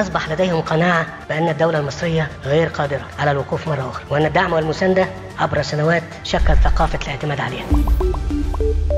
أصبح لديهم قناعة بأن الدولة المصرية غير قادرة على الوقوف مرة أخرى، وأن الدعم والمساندة عبر سنوات شكل ثقافة الاعتماد عليها.